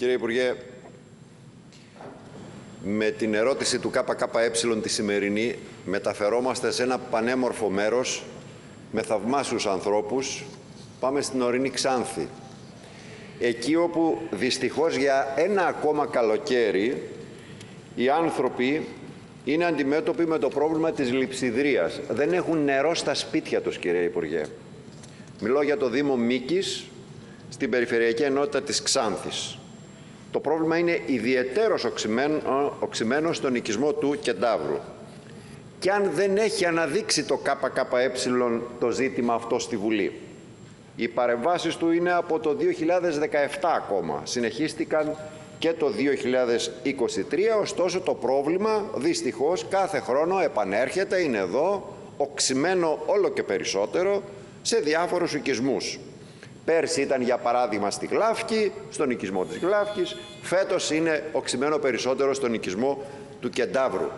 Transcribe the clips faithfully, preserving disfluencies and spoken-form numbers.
Κύριε Υπουργέ, με την ερώτηση του ΚΚΕ τη σημερινή μεταφερόμαστε σε ένα πανέμορφο μέρος με θαυμάσιους ανθρώπους. Πάμε στην Ορεινή Ξάνθη. Εκεί όπου δυστυχώς για ένα ακόμα καλοκαίρι οι άνθρωποι είναι αντιμέτωποι με το πρόβλημα της λειψιδρίας. Δεν έχουν νερό στα σπίτια τους, κύριε Υπουργέ. Μιλώ για το Δήμο Μύκης, στην Περιφερειακή Ενότητα της Ξάνθης. Το πρόβλημα είναι ιδιαιτέρως οξυμένο, οξυμένο στον οικισμό του Κενταύρου. Και αν δεν έχει αναδείξει το ΚΚΕ το ζήτημα αυτό στη Βουλή. Οι παρεμβάσεις του είναι από το δύο χιλιάδες δεκαεπτά ακόμα. Συνεχίστηκαν και το δύο χιλιάδες είκοσι τρία, ωστόσο το πρόβλημα δυστυχώς κάθε χρόνο επανέρχεται, είναι εδώ, οξυμένο όλο και περισσότερο σε διάφορους οικισμούς. Πέρσι ήταν για παράδειγμα στη Γλαύκη, στον οικισμό της Γλαύκης, φέτος είναι οξυμένο περισσότερο στον οικισμό του Κενταύρου.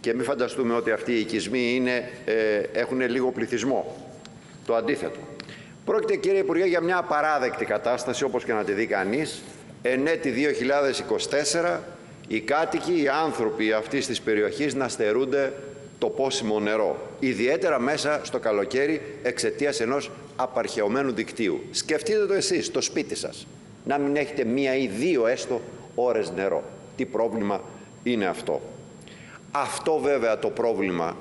Και μην φανταστούμε ότι αυτοί οι οικισμοί είναι, ε, έχουν λίγο πληθυσμό, το αντίθετο. Πρόκειται, κύριε Υπουργέ, για μια απαράδεκτη κατάσταση, όπως και να τη δει κανείς. Εν έτη δύο χιλιάδες είκοσι τέσσερα, οι κάτοικοι, οι άνθρωποι αυτής της περιοχής να στερούνται το πόσιμο νερό. Ιδιαίτερα μέσα στο καλοκαίρι εξαιτίας ενός απαρχαιωμένου δικτύου. Σκεφτείτε το εσείς, στο σπίτι σας, να μην έχετε μία ή δύο έστω ώρες νερό. Τι πρόβλημα είναι αυτό. Αυτό βέβαια το πρόβλημα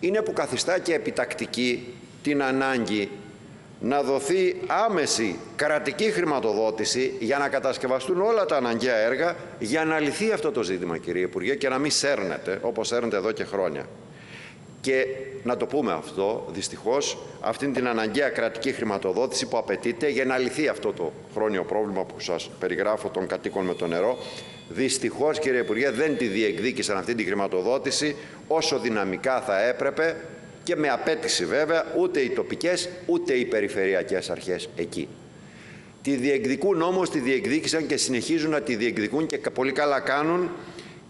είναι που καθιστά και επιτακτική την ανάγκη να δοθεί άμεση κρατική χρηματοδότηση για να κατασκευαστούν όλα τα αναγκαία έργα για να λυθεί αυτό το ζήτημα, κύριε Υπουργέ, και να μην σέρνετε, όπως σέρνετε εδώ και χρόνια. Και να το πούμε αυτό, δυστυχώς, αυτήν την αναγκαία κρατική χρηματοδότηση που απαιτείται για να λυθεί αυτό το χρόνιο πρόβλημα που σας περιγράφω των κατοίκων με το νερό, δυστυχώς, κύριε Υπουργέ, δεν τη διεκδίκησαν αυτή τη χρηματοδότηση όσο δυναμικά θα έπρεπε. Και με απέτηση βέβαια ούτε οι τοπικές ούτε οι περιφερειακές αρχές εκεί. Τη διεκδικούν όμως, τη διεκδίκησαν και συνεχίζουν να τη διεκδικούν και πολύ καλά κάνουν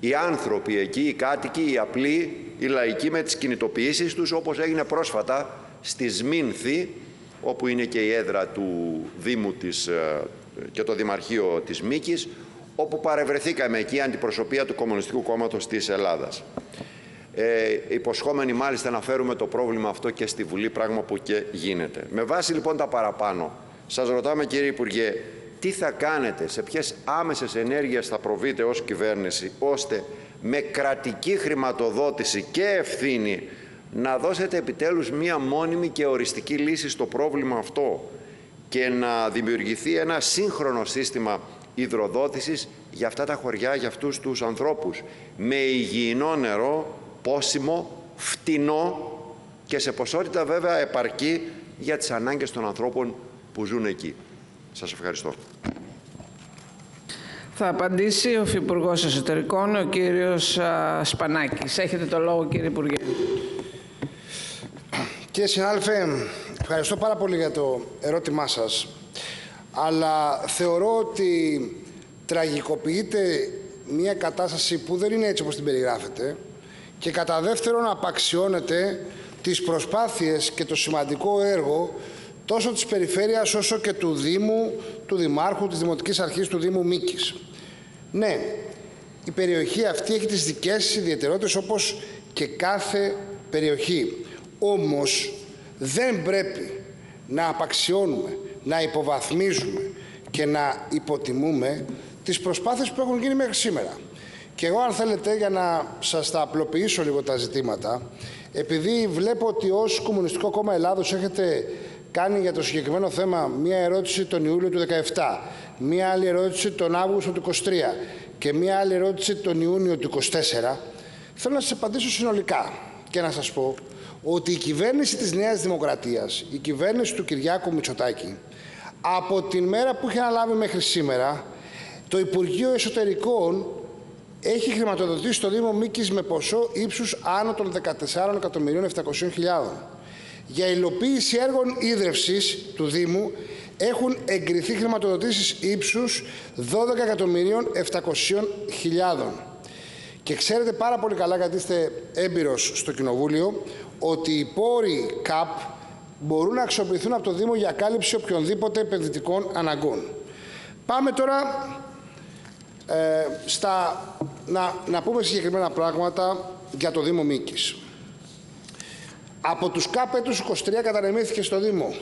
οι άνθρωποι εκεί, οι κάτοικοι, οι απλοί, οι λαϊκοί με τις κινητοποιήσεις τους, όπως έγινε πρόσφατα στη Σμήνθη, όπου είναι και η έδρα του Δήμου της, και το Δημαρχείο της Μύκης, όπου παρευρεθήκαμε εκεί, αντιπροσωπεία του Κομμουνιστικού Κόμματος της Ελλάδας. Ε, υποσχόμενοι μάλιστα να φέρουμε το πρόβλημα αυτό και στη Βουλή, πράγμα που και γίνεται. Με βάση λοιπόν τα παραπάνω, σας ρωτάμε, κύριε Υπουργέ, τι θα κάνετε, σε ποιες άμεσες ενέργειες θα προβείτε ως κυβέρνηση, ώστε με κρατική χρηματοδότηση και ευθύνη να δώσετε επιτέλους μία μόνιμη και οριστική λύση στο πρόβλημα αυτό και να δημιουργηθεί ένα σύγχρονο σύστημα υδροδότησης για αυτά τα χωριά, για αυτούς τους ανθρώπους, με υγιεινό νερό, πόσιμο, φτηνό και σε ποσότητα βέβαια επαρκή για τις ανάγκες των ανθρώπων που ζουν εκεί. Σας ευχαριστώ. Θα απαντήσει ο Υπουργός Εσωτερικών, ο κύριος Σπανάκης. Έχετε το λόγο, κύριε Υπουργέ. Κύριε συνάδελφε, ευχαριστώ πάρα πολύ για το ερώτημά σας. Αλλά θεωρώ ότι τραγικοποιείται μια κατάσταση που δεν είναι έτσι όπως την περιγράφεται. Και κατά δεύτερον απαξιώνεται τις προσπάθειες και το σημαντικό έργο τόσο της Περιφέρειας όσο και του Δήμου, του Δημάρχου, της Δημοτικής Αρχής του Δήμου Μύκης. Ναι, η περιοχή αυτή έχει τις δικές της ιδιαιτερότητες όπως και κάθε περιοχή. Όμως δεν πρέπει να απαξιώνουμε, να υποβαθμίζουμε και να υποτιμούμε τις προσπάθειες που έχουν γίνει μέχρι σήμερα. Και εγώ, αν θέλετε, για να σας τα απλοποιήσω λίγο τα ζητήματα, επειδή βλέπω ότι ως Κομμουνιστικό Κόμμα Ελλάδος έχετε κάνει για το συγκεκριμένο θέμα μία ερώτηση τον Ιούλιο του δύο χιλιάδες δεκαεπτά, μία άλλη ερώτηση τον Αύγουστο του δύο χιλιάδες είκοσι τρία και μία άλλη ερώτηση τον Ιούνιο του δύο χιλιάδες είκοσι τέσσερα, θέλω να σας απαντήσω συνολικά και να σας πω ότι η κυβέρνηση της Νέας Δημοκρατίας, η κυβέρνηση του Κυριάκου Μητσοτάκη, από την μέρα που είχε αναλάβει μέχρι σήμερα, το Υπουργείο Εσωτερικών έχει χρηματοδοτήσει το Δήμο Μύκης με ποσό ύψους άνω των δεκατεσσάρων εκατομμυρίων επτακοσίων χιλιάδων. Για υλοποίηση έργων ίδρευσης του Δήμου έχουν εγκριθεί χρηματοδοτήσεις ύψους δώδεκα εκατομμυρίων επτακοσίων χιλιάδων. Και ξέρετε πάρα πολύ καλά, γιατί είστε έμπειρος στο Κοινοβούλιο, ότι οι πόροι κάπ μπορούν να αξιοποιηθούν από το Δήμο για κάλυψη οποιονδήποτε επενδυτικών αναγκών. Πάμε τώρα Ε, στα, να, να πούμε συγκεκριμένα πράγματα για το Δήμο Μύκης. Από τους ΚΑΠ έτους είκοσι τρία κατανεμήθηκε στο Δήμο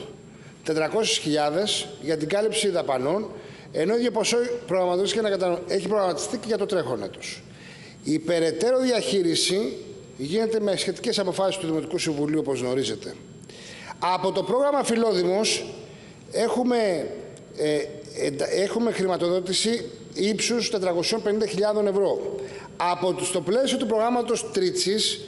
τετρακόσιες χιλιάδες για την κάλυψη δαπανών, ενώ ίδιο ποσό προγραμματίστηκε να κατανο... έχει προγραμματιστεί και για το τρέχον έτος. Η περαιτέρω διαχείριση γίνεται με σχετικές αποφάσεις του Δημοτικού Συμβουλίου, όπως γνωρίζετε. Από το πρόγραμμα Φιλόδημος έχουμε, ε, ε, έχουμε χρηματοδότηση ύψους τετρακόσιες πενήντα χιλιάδες ευρώ. Από το, στο πλαίσιο του προγράμματος Τρίτσης,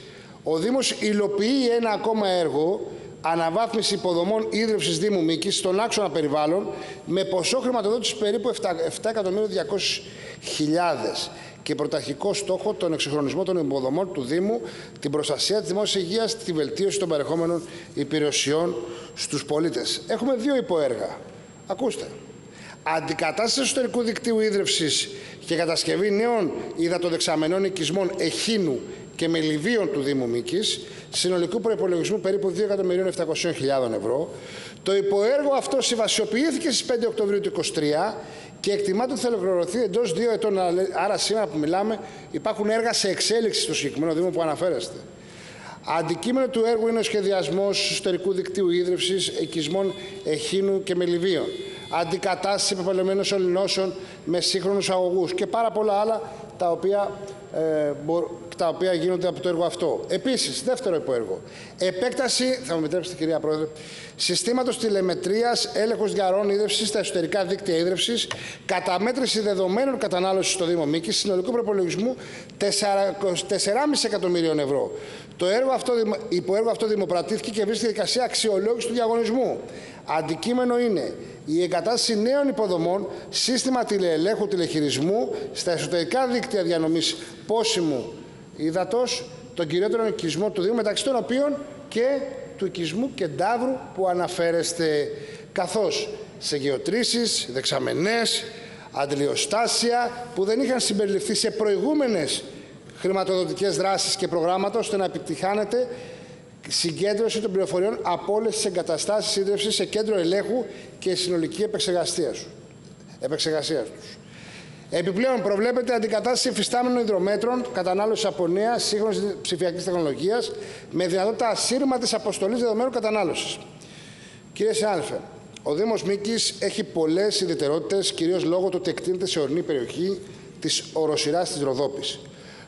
ο Δήμος υλοποιεί ένα ακόμα έργο, αναβάθμιση υποδομών ίδρυυσης Δήμου Μύκης στον άξονα περιβάλλον, με ποσό χρηματοδότηση περίπου επτά εκατομμύρια διακόσιες χιλιάδες και πρωταρχικό στόχο τον εξυγχρονισμό των υποδομών του Δήμου, την προστασία της δημόσιας υγείας, τη βελτίωση των παρεχόμενων υπηρεσιών στους πολίτες. Έχουμε δύο υποέργα. Ακούστε. Αντικατάσταση εσωτερικού δικτύου ίδρυυσης και κατασκευή νέων υδατοδεξαμενών οικισμών ΕΧΙΝΟΥ και με Λιβύων του Δήμου Μύκης, συνολικού προϋπολογισμού περίπου δύο εκατομμυρίων επτακοσίων χιλιάδων ευρώ. Το υποέργο αυτό συμβασιοποιήθηκε στις πέντε Οκτωβρίου του είκοσι τρία και εκτιμάται ότι θα ολοκληρωθεί εντός δύο ετών. Άρα, σήμερα που μιλάμε, υπάρχουν έργα σε εξέλιξη στο συγκεκριμένο Δήμο που αναφέρεστε. Αντικείμενο του έργου είναι ο σχεδιασμός εσωτερικού δικτύου ίδρυυσης οικισμών ΕΧΙΝΟΥ και με Λιβύων, αντικατάσταση επεπαλαιωμένων σωληνώσεων με σύγχρονους αγωγούς και πάρα πολλά άλλα τα οποία, ε, μπο, τα οποία γίνονται από το έργο αυτό. Επίσης, δεύτερο υποέργο, επέκταση, θα μου επιτρέψετε κυρία Πρόεδρε, συστήματος τηλεμετρίας, έλεγχος διαρροών ίδρυυσης στα εσωτερικά δίκτυα ίδρυυσης, καταμέτρηση δεδομένων κατανάλωσης στο Δήμο Μύκης, συνολικού προϋπολογισμού τέσσερα κόμμα πέντε εκατομμυρίων ευρώ. Το έργο αυτό, υποέργο αυτό δημοπρατήθηκε και βρίσκεται στη διαδικασία αξιολόγηση του διαγωνισμού. Αντικείμενο είναι η εγκατάσταση νέων υποδομών, σύστημα τηλεελέγχου τηλεχειρισμού στα εσωτερικά δίκτυα διανομής πόσιμου υδατός, τον κυριότερο οικισμό του Δήμου, μεταξύ των οποίων και του οικισμού Κενταύρου που αναφέρεστε, καθώς σε γεωτρήσεις, δεξαμενές, αντιλιοστάσια που δεν είχαν συμπεριληφθεί σε προηγούμενες χρηματοδοτικές δράσεις και προγράμματα, ώστε να επιτυχάνεται συγκέντρωση των πληροφοριών από όλες τις εγκαταστάσεις σύντρευσης σε κέντρο ελέγχου και συνολική επεξεργασία τους. Επιπλέον, προβλέπεται αντικατάσταση υφιστάμενων υδρομέτρων, κατανάλωση από νέα σύγχρονης ψηφιακής τεχνολογίας, με δυνατότητα ασύρματης αποστολής δεδομένων κατανάλωσης. Κύριε συνάδελφε, ο Δήμος Μύκης έχει πολλές ιδιαιτερότητες, κυρίως λόγω του ότι εκτείνεται σε ορεινή περιοχή της οροσειράς της Ροδόπης.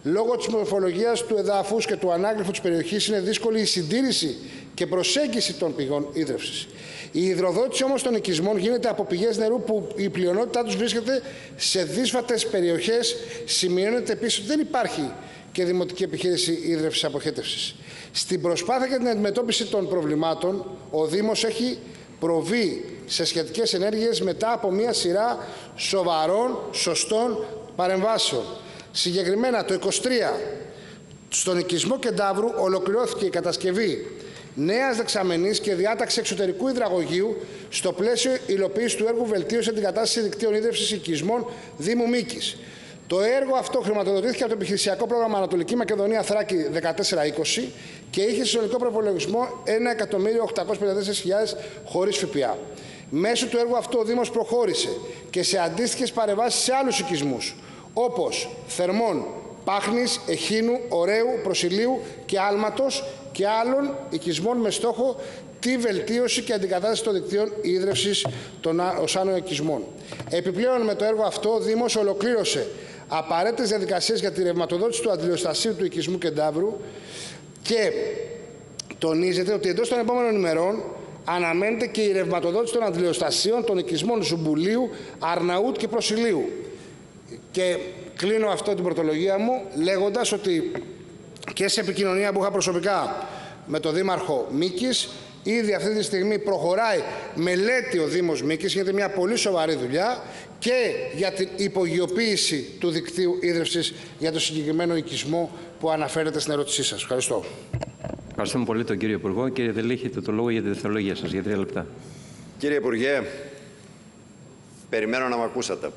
Λόγω της μορφολογίας του εδάφους και του ανάγλυφου της περιοχής είναι δύσκολη η συντήρηση και προσέγγιση των πηγών ίδρυυσης. Η υδροδότηση όμως των οικισμών γίνεται από πηγές νερού που η πλειονότητά τους βρίσκεται σε δύσβατες περιοχές. Σημειώνεται επίσης ότι δεν υπάρχει και δημοτική επιχείρηση ίδρυυσης αποχέτευσης. Στην προσπάθεια για την αντιμετώπιση των προβλημάτων, ο Δήμος έχει προβεί σε σχετικές ενέργειες μετά από μια σειρά σοβαρών, σωστών παρεμβάσεων. Συγκεκριμένα, το είκοσι τρία, στον οικισμό Κενταύρου ολοκληρώθηκε η κατασκευή νέας δεξαμενής και διάταξη εξωτερικού υδραγωγείου στο πλαίσιο υλοποίησης του έργου βελτίωση αντικατάσταση δικτύων ίδρυυσης οικισμών Δήμου Μύκης. Το έργο αυτό χρηματοδοτήθηκε από το επιχειρησιακό πρόγραμμα Ανατολική Μακεδονία Θράκη δεκατέσσερα είκοσι και είχε συνολικό προπολογισμό ένα εκατομμύριο οκτακόσιες πενήντα τέσσερις χιλιάδες χωρίς ΦΠΑ. Μέσω του έργου αυτού ο Δήμος προχώρησε και σε αντίστοιχες παρεμβάσεις σε άλλους οικισμούς, όπως Θερμών, Πάχνης, Εχίνου, Ωραίου, Προσιλίου και Άλματος και άλλων οικισμών με στόχο τη βελτίωση και αντικατάσταση των δικτύων ίδρυυσης των οσάνων οικισμών. Επιπλέον, με το έργο αυτό, ο Δήμος ολοκλήρωσε απαραίτητες διαδικασίες για τη ρευματοδότηση του αντιλιοστασίου του οικισμού Κενταύρου και τονίζεται ότι εντός των επόμενων ημερών αναμένεται και η ρευματοδότηση των αντιλιοστασίων των οικισμών Ζουμπουλίου, Αρναούτ και Προσιλίου. Και κλείνω αυτό την πρωτολογία μου λέγοντας ότι και σε επικοινωνία που είχα προσωπικά με τον Δήμαρχο Μύκης, ήδη αυτή τη στιγμή προχωράει μελέτη ο Δήμος Μύκης, γίνεται μια πολύ σοβαρή δουλειά και για την υπογειοποίηση του δικτύου ίδρυυσης για το συγκεκριμένο οικισμό που αναφέρεται στην ερώτησή σας. Ευχαριστώ. Ευχαριστούμε πολύ τον κύριο Υπουργό. Κύριε Δελή, έχετε το λόγο για τη δευτερολογία σας για τρία λεπτά. Κύριε Υπουργέ, περιμένω να με ακούσατε.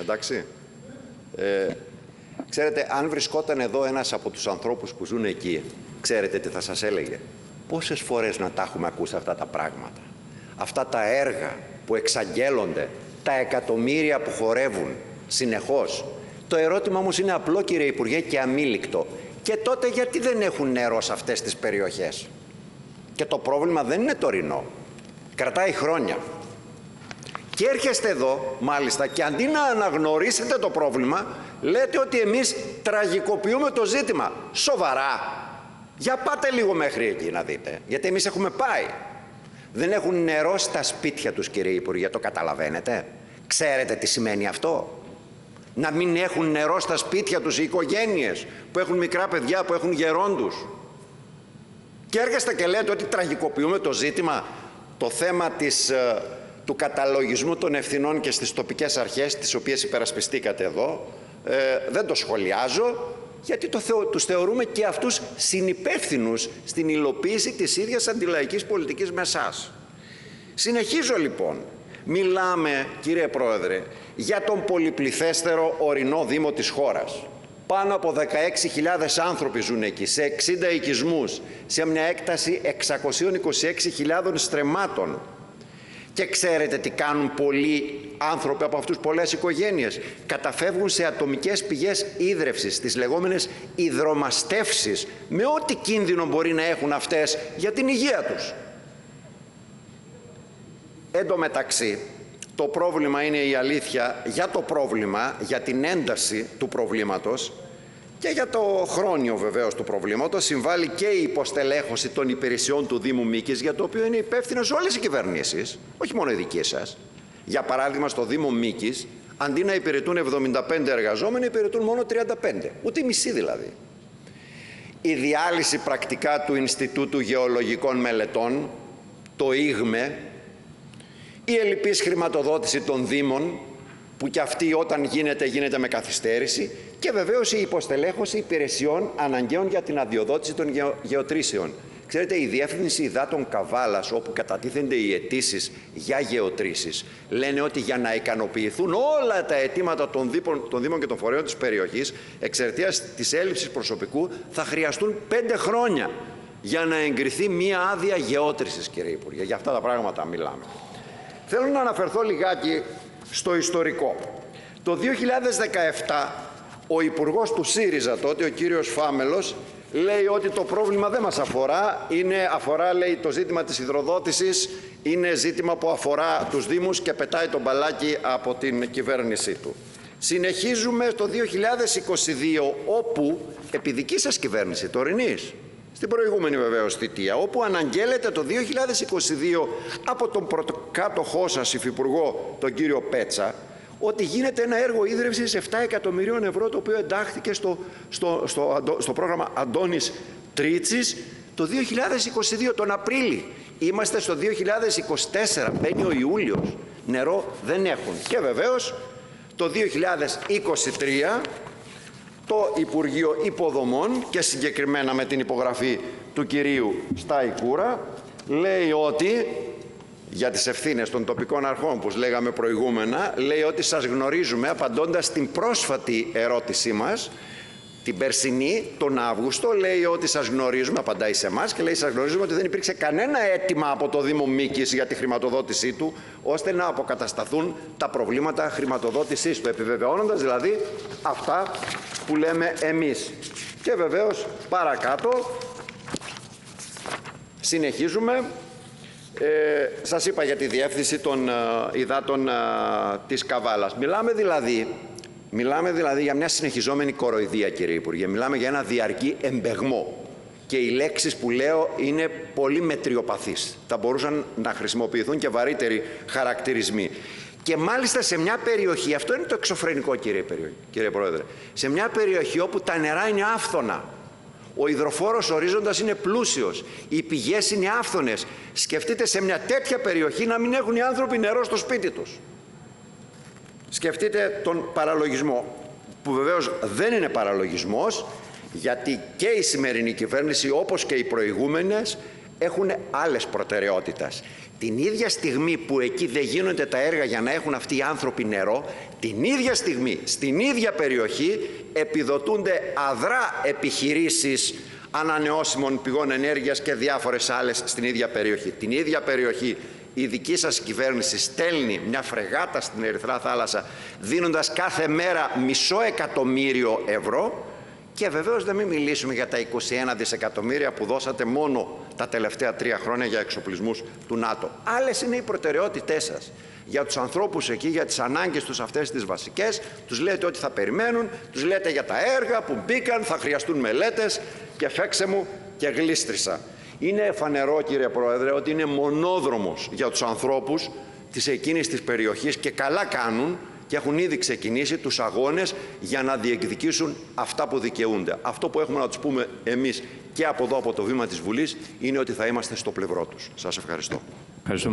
Εντάξει. Ε, ξέρετε, αν βρισκόταν εδώ ένας από τους ανθρώπους που ζουν εκεί, ξέρετε τι θα σας έλεγε. Πόσες φορές να τα έχουμε ακούσει αυτά τα πράγματα. Αυτά τα έργα που εξαγγέλλονται, τα εκατομμύρια που χορεύουν συνεχώς. Το ερώτημα όμως είναι απλό, κύριε Υπουργέ, και αμήλικτο. Και τότε γιατί δεν έχουν νερό σε αυτές τις περιοχές. Και το πρόβλημα δεν είναι τωρινό. Κρατάει χρόνια. Και έρχεστε εδώ, μάλιστα, και αντί να αναγνωρίσετε το πρόβλημα, λέτε ότι εμείς τραγικοποιούμε το ζήτημα. Σοβαρά. Για πάτε λίγο μέχρι εκεί να δείτε. Γιατί εμείς έχουμε πάει. Δεν έχουν νερό στα σπίτια τους, κύριε Υπουργέ. Το καταλαβαίνετε. Ξέρετε τι σημαίνει αυτό. Να μην έχουν νερό στα σπίτια τους οι οικογένειες που έχουν μικρά παιδιά, που έχουν γερόντους. Και έρχεστε και λέτε ότι τραγικοποιούμε το ζήτημα, το θέμα της, του καταλογισμού των ευθυνών και στις τοπικές αρχές, τις οποίες υπερασπιστήκατε εδώ. Ε, δεν το σχολιάζω, γιατί το θεω, τους θεωρούμε και αυτούς συνυπεύθυνους στην υλοποίηση της ίδιας αντιλαϊκής πολιτικής με εσάς. Συνεχίζω λοιπόν. Μιλάμε, κύριε Πρόεδρε, για τον πολυπληθέστερο ορεινό δήμο της χώρας. Πάνω από δεκαέξι χιλιάδες άνθρωποι ζουν εκεί, σε εξήντα οικισμούς, σε μια έκταση εξακόσιων είκοσι έξι χιλιάδων στρεμμάτων. Και ξέρετε τι κάνουν πολλοί άνθρωποι από αυτούς, πολλές οικογένειες. Καταφεύγουν σε ατομικές πηγές ίδρευσης, τις λεγόμενες υδρομαστεύσεις, με ό,τι κίνδυνο μπορεί να έχουν αυτές για την υγεία τους. Εν τω μεταξύ, το πρόβλημα είναι η αλήθεια για το πρόβλημα, για την ένταση του προβλήματος και για το χρόνιο βεβαίως του προβλήματος. Συμβάλλει και η υποστελέχωση των υπηρεσιών του Δήμου Μύκης, για το οποίο είναι υπεύθυνες όλες οι κυβερνήσεις, όχι μόνο οι δικοί σας. Για παράδειγμα, στο Δήμο Μύκης, αντί να υπηρετούν εβδομήντα πέντε εργαζόμενοι, υπηρετούν μόνο τριάντα πέντε, ούτε η μισή δηλαδή. Η διάλυση πρακτικά του Ινστιτούτου Γεωλογικών Μελετών, το Ίγμε, η ελλιπής χρηματοδότηση των Δήμων, που κι αυτή όταν γίνεται, γίνεται με καθυστέρηση, και βεβαίως η υποστελέχωση υπηρεσιών αναγκαίων για την αδειοδότηση των γεω... γεωτρήσεων. Ξέρετε, η Διεύθυνση Υδάτων Καβάλλα, όπου κατατίθενται οι αιτήσεις για γεωτρήσεις, λένε ότι για να ικανοποιηθούν όλα τα αιτήματα των Δήμων, των δήμων και των φορέων της περιοχής, εξαιτίας της έλλειψης προσωπικού, θα χρειαστούν πέντε χρόνια για να εγκριθεί μία άδεια γεώτρησης, κύριε Υπουργέ. Για αυτά τα πράγματα μιλάμε. Θέλω να αναφερθώ λιγάκι στο ιστορικό. Το δύο χιλιάδες δεκαεπτά ο υπουργός του ΣΥΡΙΖΑ τότε, ο κύριος Φάμελος, λέει ότι το πρόβλημα δεν μας αφορά. Είναι, αφορά, λέει, το ζήτημα της υδροδότησης, είναι ζήτημα που αφορά τους Δήμους, και πετάει τον μπαλάκι από την κυβέρνησή του. Συνεχίζουμε το δύο χιλιάδες είκοσι δύο, όπου, επί δική σας κυβέρνηση, τωρινής, στην προηγούμενη βεβαίως θητεία, όπου αναγγέλλεται το δύο χιλιάδες είκοσι δύο από τον πρωτοκάτοχό σας υφυπουργό, τον κύριο Πέτσα, ότι γίνεται ένα έργο ίδρυυσης επτά εκατομμυρίων ευρώ, το οποίο εντάχθηκε στο, στο, στο, στο πρόγραμμα Αντώνης Τρίτσης το δύο χιλιάδες είκοσι δύο, τον Απρίλη. Είμαστε στο δύο χιλιάδες είκοσι τέσσερα, μπαίνει ο Ιούλιος, νερό δεν έχουν. Και βεβαίως το δύο χιλιάδες είκοσι τρία... το Υπουργείο Υποδομών, και συγκεκριμένα με την υπογραφή του κυρίου Σταϊκούρα, λέει ότι, για τις ευθύνες των τοπικών αρχών που λέγαμε προηγούμενα, λέει ότι σας γνωρίζουμε, απαντώντας την πρόσφατη ερώτησή μας, την περσινή, τον Αύγουστο, λέει ότι σας γνωρίζουμε, απαντάει σε εμάς και λέει σας γνωρίζουμε ότι δεν υπήρξε κανένα αίτημα από το Δήμο Μύκης για τη χρηματοδότησή του, ώστε να αποκατασταθούν τα προβλήματα χρηματοδότησής του, επιβεβαιώνοντας δηλαδή αυτά που λέμε εμείς. Και βεβαίως παρακάτω συνεχίζουμε. Ε, σας είπα για τη διεύθυνση των ε, υδάτων ε, της Καβάλας. Μιλάμε δηλαδή... Μιλάμε δηλαδή για μια συνεχιζόμενη κοροϊδία, κύριε Υπουργέ. Μιλάμε για ένα διαρκή εμπεγμό. Και οι λέξεις που λέω είναι πολύ μετριοπαθείς. Θα μπορούσαν να χρησιμοποιηθούν και βαρύτεροι χαρακτηρισμοί. Και μάλιστα σε μια περιοχή, αυτό είναι το εξωφρενικό, κύριε, κύριε Πρόεδρε, σε μια περιοχή όπου τα νερά είναι άφθονα. Ο υδροφόρος ορίζοντας είναι πλούσιος. Οι πηγές είναι άφθονες. Σκεφτείτε σε μια τέτοια περιοχή να μην έχουν οι άνθρωποι νερό στο σπίτι τους. Σκεφτείτε τον παραλογισμό, που βεβαίως δεν είναι παραλογισμός, γιατί και η σημερινή κυβέρνηση, όπως και οι προηγούμενες, έχουν άλλες προτεραιότητες. Την ίδια στιγμή που εκεί δεν γίνονται τα έργα για να έχουν αυτοί οι άνθρωποι νερό, την ίδια στιγμή, στην ίδια περιοχή, επιδοτούνται αδρά επιχειρήσεις ανανεώσιμων πηγών ενέργειας και διάφορες άλλες στην ίδια περιοχή. Την ίδια περιοχή η δική σας κυβέρνηση στέλνει μια φρεγάτα στην Ερυθρά Θάλασσα, δίνοντας κάθε μέρα μισό εκατομμύριο ευρώ. Και βεβαίως δεν μην μιλήσουμε για τα είκοσι ένα δισεκατομμύρια που δώσατε μόνο τα τελευταία τρία χρόνια για εξοπλισμούς του ΝΑΤΟ. Άλλες είναι οι προτεραιότητές σας. Για τους ανθρώπους εκεί, για τις ανάγκες τους αυτές τις βασικές, τους λέτε ότι θα περιμένουν, τους λέτε για τα έργα που μπήκαν, θα χρειαστούν μελέτες και φέξε μου και γλίστρισα. Είναι φανερό, κύριε Πρόεδρε, ότι είναι μονόδρομος για τους ανθρώπους της εκείνης της περιοχής και καλά κάνουν και έχουν ήδη ξεκινήσει τους αγώνες για να διεκδικήσουν αυτά που δικαιούνται. Αυτό που έχουμε να τους πούμε εμείς και από εδώ, από το βήμα της Βουλής, είναι ότι θα είμαστε στο πλευρό τους. Σας ευχαριστώ.